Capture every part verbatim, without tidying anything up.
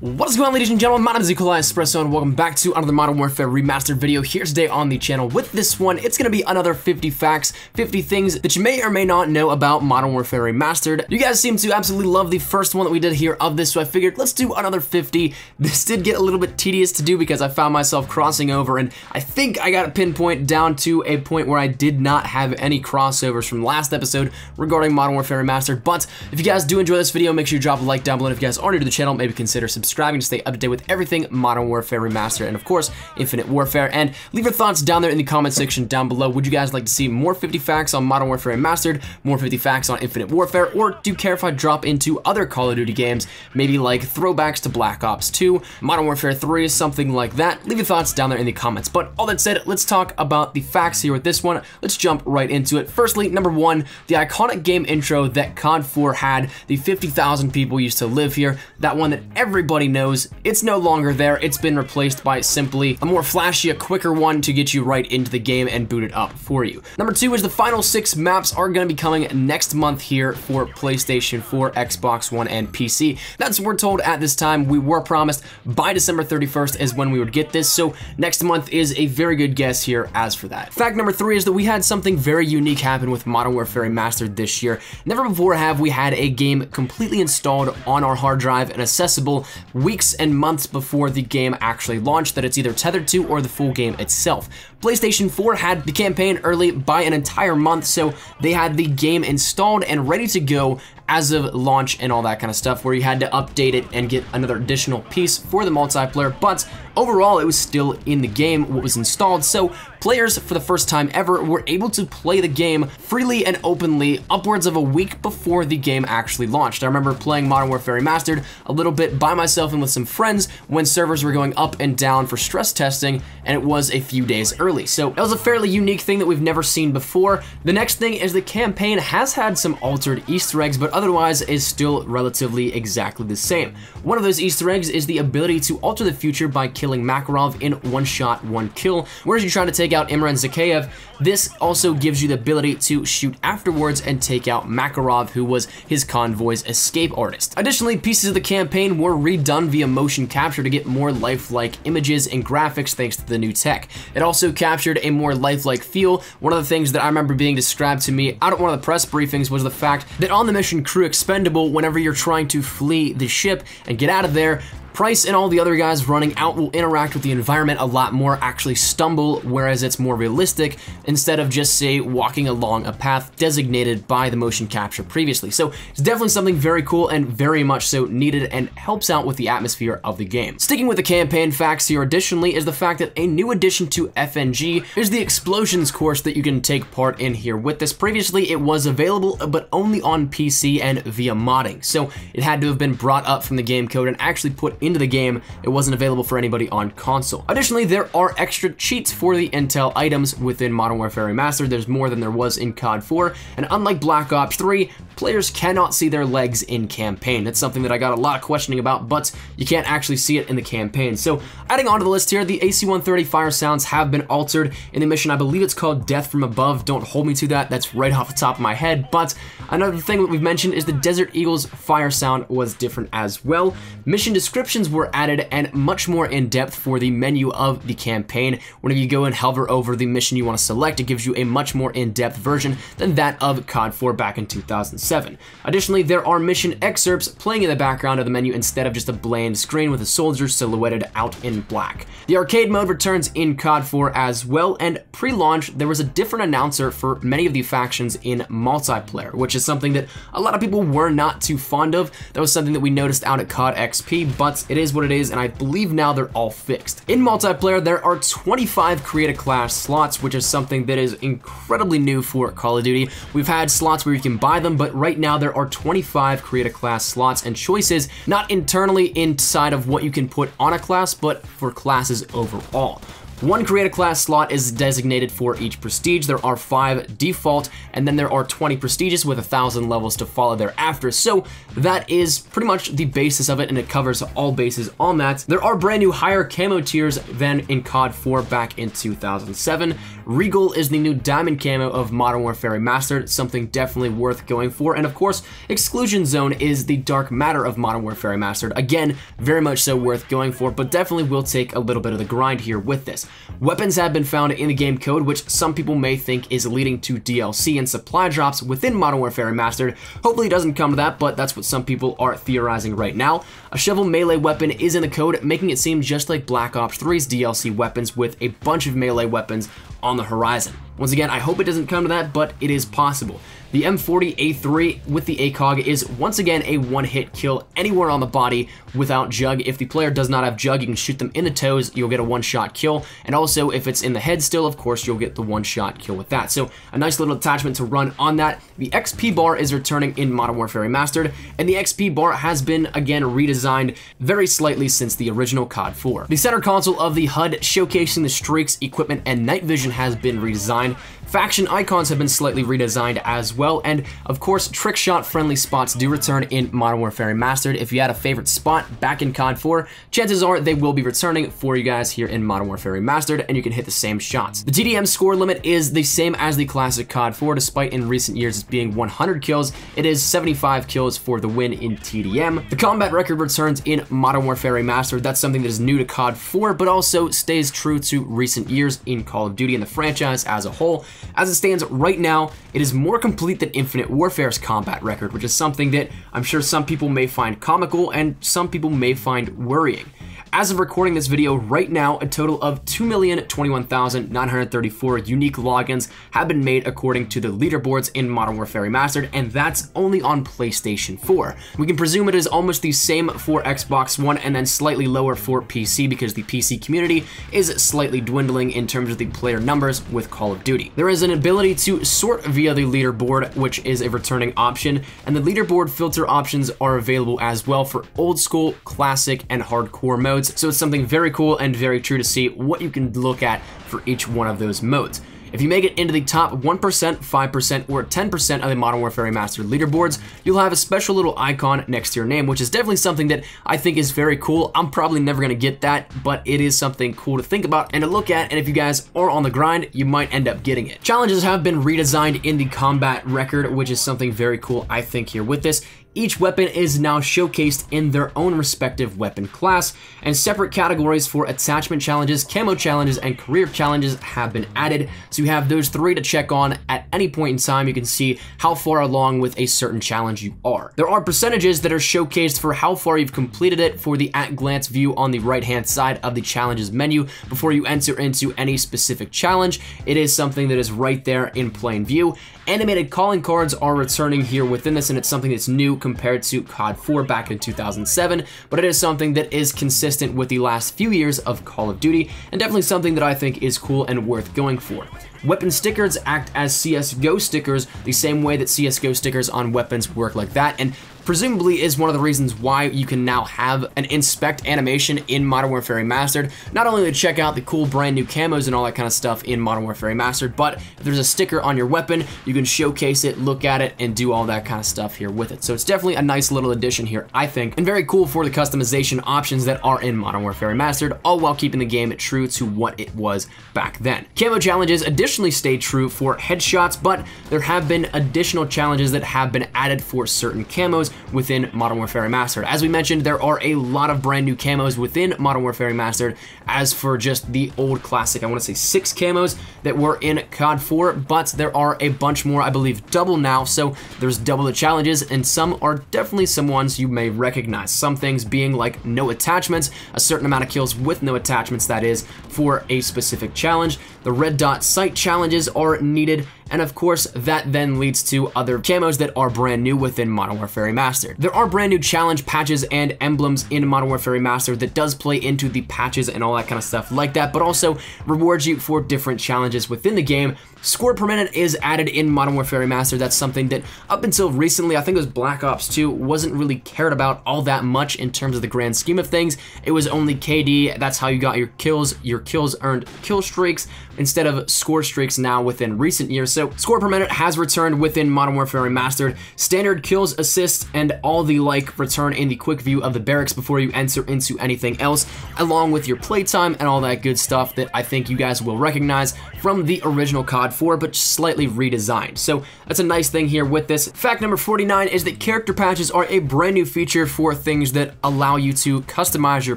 What is going on, ladies and gentlemen? My name is eColiEspresso and welcome back to another Modern Warfare Remastered video here today on the channel. With this one, it's going to be another fifty facts, fifty things that you may or may not know about Modern Warfare Remastered. You guys seem to absolutely love the first one that we did here of this, so I figured let's do another fifty. This did get a little bit tedious to do because I found myself crossing over, and I think I got a pinpoint down to a point where I did not have any crossovers from last episode regarding Modern Warfare Remastered. But if you guys do enjoy this video, make sure you drop a like down below. And if you guys are new to the channel, maybe consider subscribing. subscribing to stay up to date with everything Modern Warfare Remastered and, of course, Infinite Warfare. And leave your thoughts down there in the comment section down below. Would you guys like to see more fifty facts on Modern Warfare Remastered, more fifty facts on Infinite Warfare, or do you care if I drop into other Call of Duty games, maybe like throwbacks to Black Ops two, Modern Warfare three, something like that? Leave your thoughts down there in the comments. But all that said, let's talk about the facts here with this one. Let's jump right into it. Firstly, number one, the iconic game intro that COD four had, the fifty thousand people used to live here, that one that everybody knows, it's no longer there. It's been replaced by simply a more flashy, a quicker one to get you right into the game and boot it up for you. Number two is the final six maps are going to be coming next month here for PlayStation four, Xbox One, and P C. That's what we're told at this time. We were promised by December thirty-first is when we would get this, so next month is a very good guess here as for that. Fact number three is that we had something very unique happen with Modern Warfare Remastered this year. Never before have we had a game completely installed on our hard drive and accessible weeks and months before the game actually launched that it's either tethered to or the full game itself. PlayStation four had the campaign early by an entire month, so they had the game installed and ready to go as of launch and all that kind of stuff, where you had to update it and get another additional piece for the multiplayer, but overall it was still in the game, what was installed, so players for the first time ever were able to play the game freely and openly upwards of a week before the game actually launched. I remember playing Modern Warfare Remastered a little bit by myself and with some friends when servers were going up and down for stress testing, and it was a few days early, so that was a fairly unique thing that we've never seen before. The next thing is the campaign has had some altered Easter eggs, but otherwise is still relatively exactly the same. One of those Easter eggs is the ability to alter the future by killing Makarov in one shot, one kill. Whereas you're trying to take out Imran Zakayev, this also gives you the ability to shoot afterwards and take out Makarov, who was his convoy's escape artist. Additionally, pieces of the campaign were redone via motion capture to get more lifelike images and graphics thanks to the new tech. It also captured a more lifelike feel. One of the things that I remember being described to me out of one of the press briefings was the fact that on the mission Crew Expendable, whenever you're trying to flee the ship and get out of there, Price and all the other guys running out will interact with the environment a lot more, actually stumble, whereas it's more realistic instead of just, say, walking along a path designated by the motion capture previously. So it's definitely something very cool and very much so needed and helps out with the atmosphere of the game. Sticking with the campaign facts here additionally is the fact that a new addition to F N G is the Explosions course that you can take part in here with this. Previously it was available but only on P C and via modding, so it had to have been brought up from the game code and actually put in into the game. It wasn't available for anybody on console. Additionally, there are extra cheats for the intel items within Modern Warfare Remastered. There's more than there was in COD four, and unlike Black Ops three, players cannot see their legs in campaign. That's something that I got a lot of questioning about, but you can't actually see it in the campaign. So adding onto the list here, the A C one thirty fire sounds have been altered in the mission. I believe it's called Death from Above. Don't hold me to that. That's right off the top of my head, but another thing that we've mentioned is the Desert Eagles fire sound was different as well. Mission description were added and much more in depth for the menu of the campaign. Whenever you go and hover over the mission you want to select, it gives you a much more in-depth version than that of COD four back in two thousand seven. Additionally, there are mission excerpts playing in the background of the menu instead of just a bland screen with a soldier silhouetted out in black. The arcade mode returns in COD four as well, and pre-launch there was a different announcer for many of the factions in multiplayer, which is something that a lot of people were not too fond of. That was something that we noticed out at COD X P, but it is what it is, and I believe now they're all fixed. In multiplayer, there are twenty-five create a class slots, which is something that is incredibly new for Call of Duty. We've had slots where you can buy them, but right now there are twenty-five create a class slots and choices, not internally inside of what you can put on a class, but for classes overall. One create a class slot is designated for each prestige. There are five default, and then there are twenty prestiges with a thousand levels to follow thereafter. So that is pretty much the basis of it, and it covers all bases on that. There are brand new higher camo tiers than in COD four back in two thousand seven. Regal is the new diamond camo of Modern Warfare Remastered, something definitely worth going for. And of course, Exclusion Zone is the dark matter of Modern Warfare Remastered. Again, very much so worth going for, but definitely will take a little bit of the grind here with this. Weapons have been found in the game code, which some people may think is leading to D L C and supply drops within Modern Warfare Remastered. Hopefully it doesn't come to that, but that's what some people are theorizing right now. A shovel melee weapon is in the code, making it seem just like Black Ops three's D L C weapons, with a bunch of melee weapons on the horizon. Once again, I hope it doesn't come to that, but it is possible. The M forty A three with the ACOG is once again a one-hit kill anywhere on the body without Jug. If the player does not have Jug, you can shoot them in the toes, you'll get a one-shot kill. And also, if it's in the head still, of course, you'll get the one-shot kill with that. So a nice little attachment to run on that. The X P bar is returning in Modern Warfare Remastered, and the X P bar has been, again, redesigned very slightly since the original COD four. The center console of the H U D showcasing the streaks, equipment, and night vision has been redesigned. Faction icons have been slightly redesigned as well, and of course, trick shot friendly spots do return in Modern Warfare Remastered. If you had a favorite spot back in COD four, chances are they will be returning for you guys here in Modern Warfare Remastered, and you can hit the same shots. The T D M score limit is the same as the classic COD four, despite in recent years it being one hundred kills, it is seventy-five kills for the win in T D M. The combat record returns in Modern Warfare Remastered. That's something that is new to COD four, but also stays true to recent years in Call of Duty and the franchise as a whole. As it stands right now, it is more complete than Infinite Warfare's combat record, which is something that I'm sure some people may find comical and some people may find worrying. As of recording this video right now, a total of two million twenty-one thousand nine hundred thirty-four unique logins have been made according to the leaderboards in Modern Warfare Remastered, and that's only on PlayStation four. We can presume it is almost the same for Xbox One and then slightly lower for P C, because the P C community is slightly dwindling in terms of the player numbers with Call of Duty. There is an ability to sort via the leaderboard, which is a returning option, and the leaderboard filter options are available as well for old school, classic, and hardcore modes. So it's something very cool and very true to see what you can look at for each one of those modes. If you make it into the top one percent, five percent, or ten percent of the Modern Warfare Remastered leaderboards, you'll have a special little icon next to your name, which is definitely something that I think is very cool. I'm probably never going to get that, but it is something cool to think about and to look at, and if you guys are on the grind, you might end up getting it. Challenges have been redesigned in the combat record, which is something very cool, I think, here with this. Each weapon is now showcased in their own respective weapon class, and separate categories for attachment challenges, camo challenges, and career challenges have been added. So you have those three to check on at any point in time. You can see how far along with a certain challenge you are. There are percentages that are showcased for how far you've completed it for the at-glance view on the right-hand side of the challenges menu before you enter into any specific challenge. It is something that is right there in plain view. Animated calling cards are returning here within this, and it's something that's new compared to COD four back in two thousand seven, but it is something that is consistent with the last few years of Call of Duty, and definitely something that I think is cool and worth going for. Weapon stickers act as C S G O stickers, the same way that C S G O stickers on weapons work like that, and presumably is one of the reasons why you can now have an inspect animation in Modern Warfare Remastered, not only to check out the cool brand new camos and all that kind of stuff in Modern Warfare Remastered, but if there's a sticker on your weapon, you can showcase it, look at it, and do all that kind of stuff here with it. So it's definitely a nice little addition here, I think, and very cool for the customization options that are in Modern Warfare Remastered, all while keeping the game true to what it was back then. Camo challenges additionally stay true for headshots, but there have been additional challenges that have been added for certain camos within Modern Warfare Remastered. As we mentioned, there are a lot of brand new camos within Modern Warfare Remastered. As for just the old classic, I want to say six camos that were in COD four, but there are a bunch more, I believe double now, so there's double the challenges, and some are definitely some ones you may recognize. Some things being like no attachments, a certain amount of kills with no attachments, that is, for a specific challenge. The red dot sight challenges are needed, and of course, that then leads to other camos that are brand new within Modern Warfare Remastered. There are brand new challenge patches and emblems in Modern Warfare Remastered that does play into the patches and all that kind of stuff like that, but also rewards you for different challenges within the game. Score per minute is added in Modern Warfare Remastered. That's something that up until recently, I think it was Black Ops two, wasn't really cared about all that much in terms of the grand scheme of things. It was only K D, that's how you got your kills, your kills earned kill streaks, instead of score streaks now within recent years. So So score per minute has returned within Modern Warfare Remastered. Standard kills, assists, and all the like return in the quick view of the barracks before you enter into anything else, along with your playtime and all that good stuff that I think you guys will recognize from the original COD four, but slightly redesigned. So that's a nice thing here with this. Fact number forty-nine is that character patches are a brand new feature for things that allow you to customize your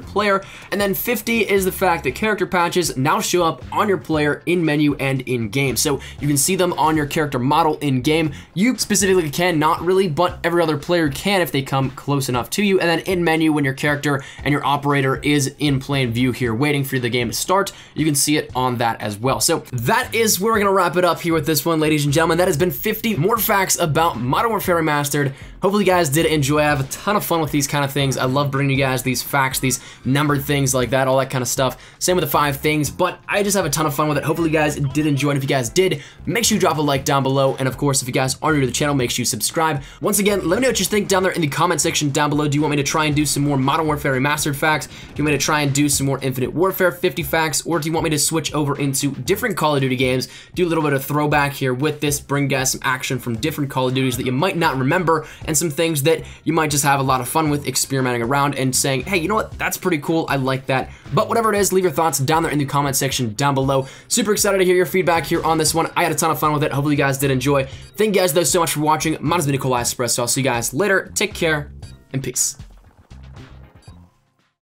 player. And then fifty is the fact that character patches now show up on your player in menu and in game. So you can see them on your character model in game. You specifically can, not really, but every other player can if they come close enough to you. And then in menu, when your character and your operator is in plain view here waiting for the game to start, you can see it on that as well. So that is where we're gonna wrap it up here with this one, ladies and gentlemen. That has been fifty more facts about Modern Warfare Remastered. Hopefully you guys did enjoy. I have a ton of fun with these kind of things. I love bringing you guys these facts, these numbered things like that, all that kind of stuff. Same with the five things, but I just have a ton of fun with it. Hopefully you guys did enjoy it. If you guys did, make sure you drop a like down below. And of course, if you guys are new to the channel, make sure you subscribe. Once again, let me know what you think down there in the comment section down below. Do you want me to try and do some more Modern Warfare Remastered facts? Do you want me to try and do some more Infinite Warfare fifty facts? Or do you want me to switch over into different Call of Duty games, do a little bit of throwback here with this, bring guys some action from different Call of Duties that you might not remember, and some things that you might just have a lot of fun with experimenting around and saying, hey, you know what, that's pretty cool, I like that. But whatever it is, leave your thoughts down there in the comment section down below. Super excited to hear your feedback here on this one. I had a ton of fun with it. Hopefully you guys did enjoy. Thank you guys though so much for watching. Mine has been eColiEspresso. I'll see you guys later. Take care and peace.